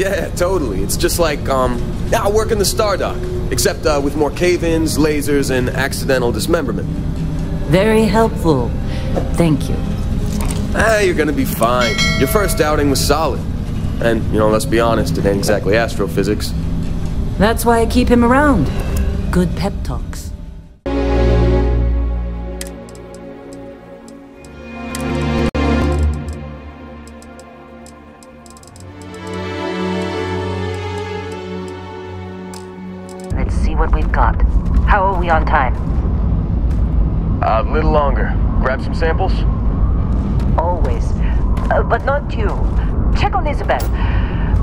Yeah, totally. It's just like, yeah, I work in the Stardock, except with more cave-ins, lasers, and accidental dismemberment. Very helpful. Thank you. Ah, you're gonna be fine. Your first outing was solid. And, you know, let's be honest, it ain't exactly astrophysics. That's why I keep him around. Good pep talks. Let's see what we've got. How are we on time? A little longer. Grab some samples? Always. But not you. Check on Isabel.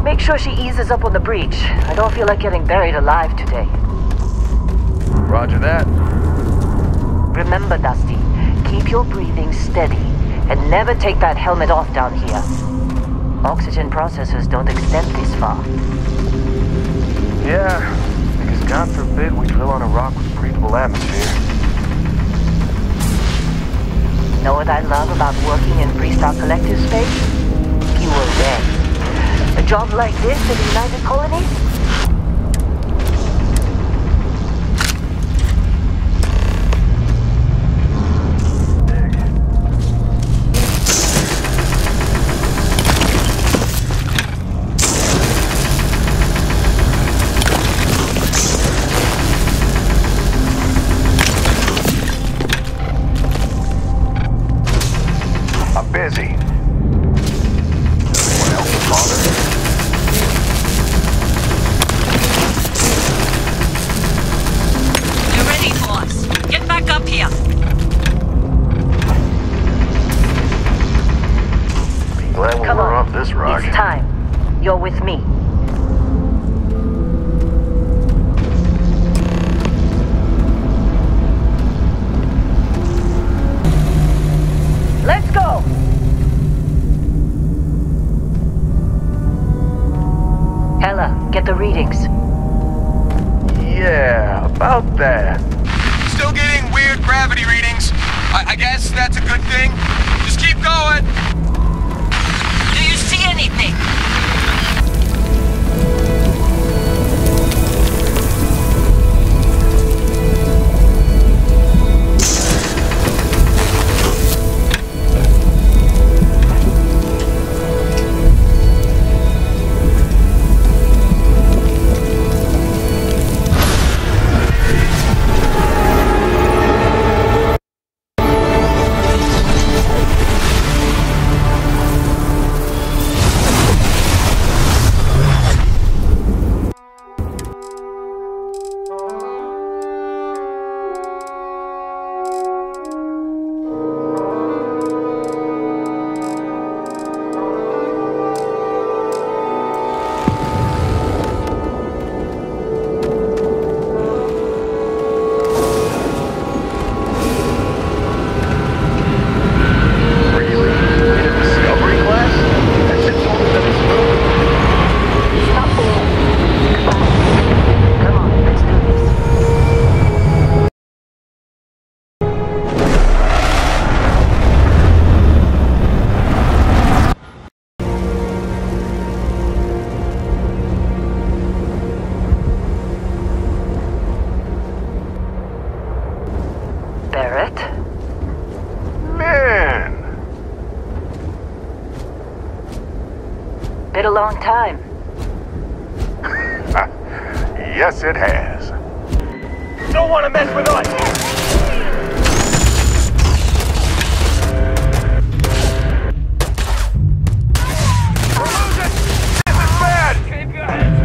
Make sure she eases up on the breach. I don't feel like getting buried alive today. Roger that. Remember, Dusty, keep your breathing steady and never take that helmet off down here. Oxygen processors don't extend this far. Yeah, because God forbid we drill on a rock with breathable atmosphere. Know what I love about working in Freestyle Collective space? You were ready. A job like this at the United Colonies? Long time. Yes, it has. Don't want to mess with us. We're losing. This is bad. Keep your heads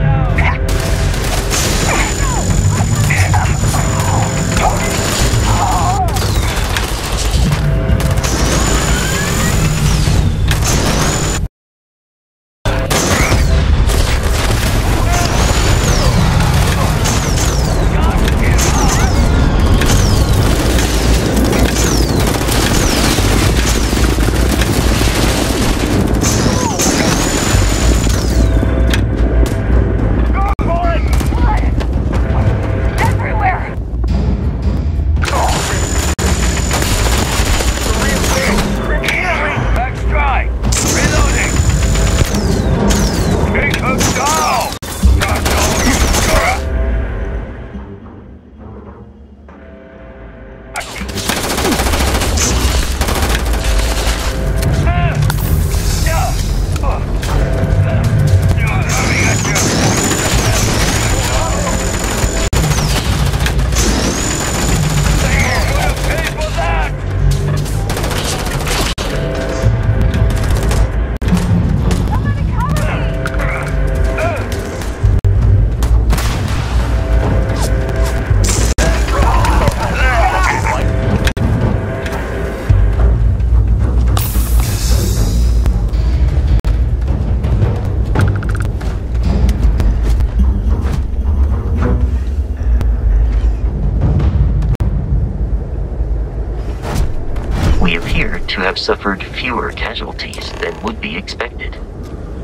suffered fewer casualties than would be expected.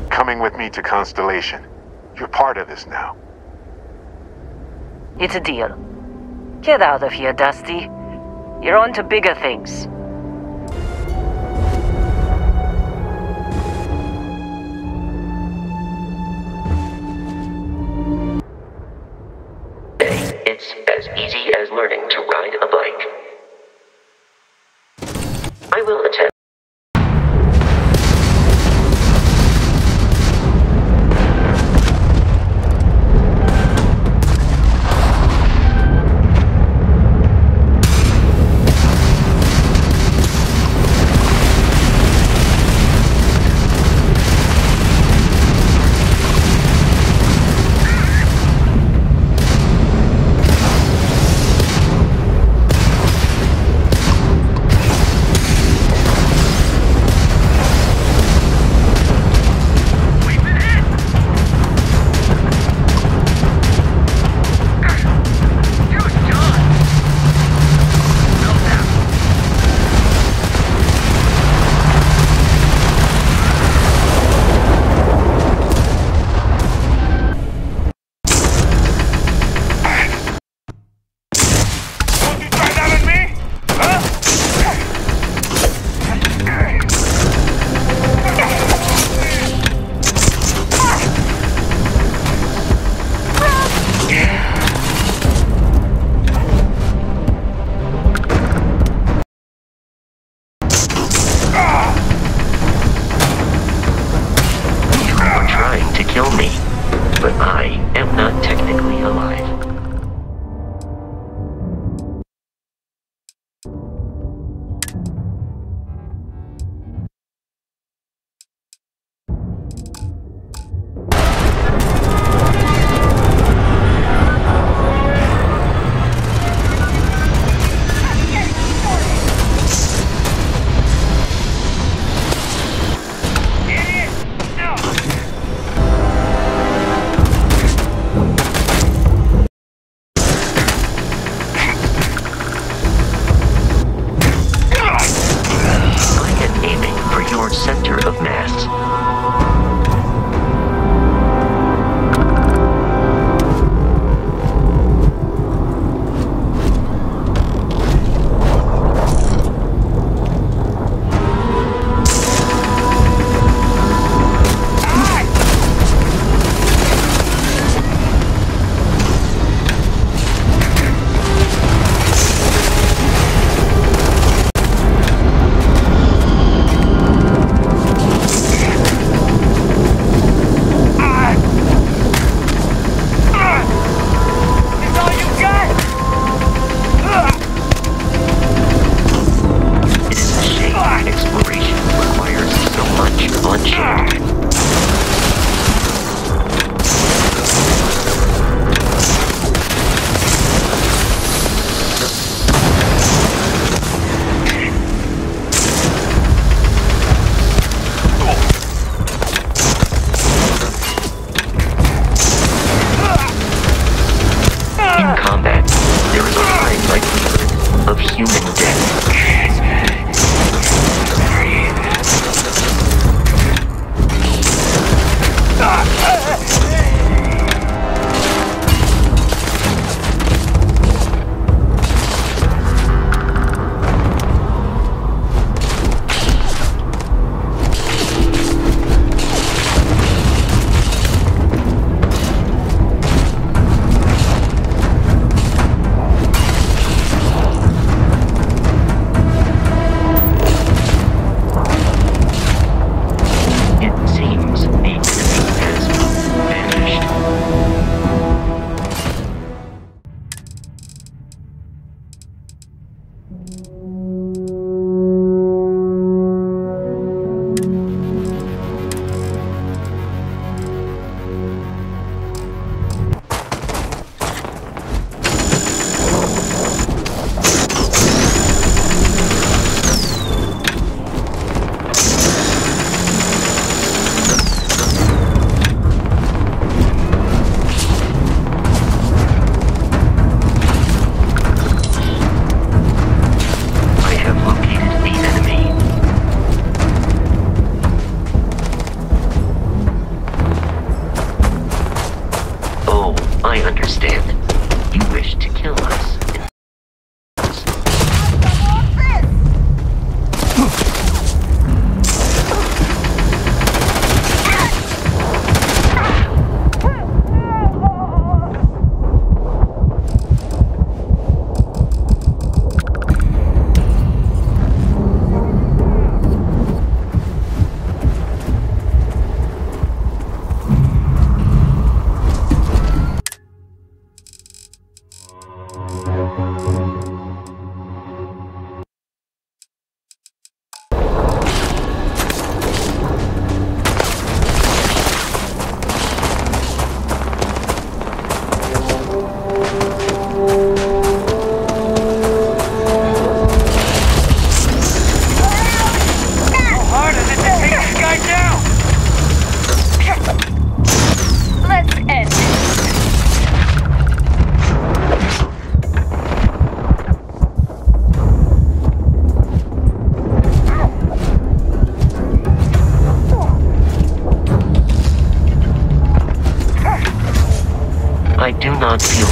Coming with me to Constellation. You're part of this now. It's a deal. Get out of here, Dusty. You're on to bigger things. It's as easy as learning to ride a bike. I will attempt. I do not feel.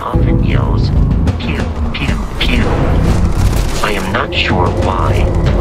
Often yells, pew, pew, pew. I am not sure why.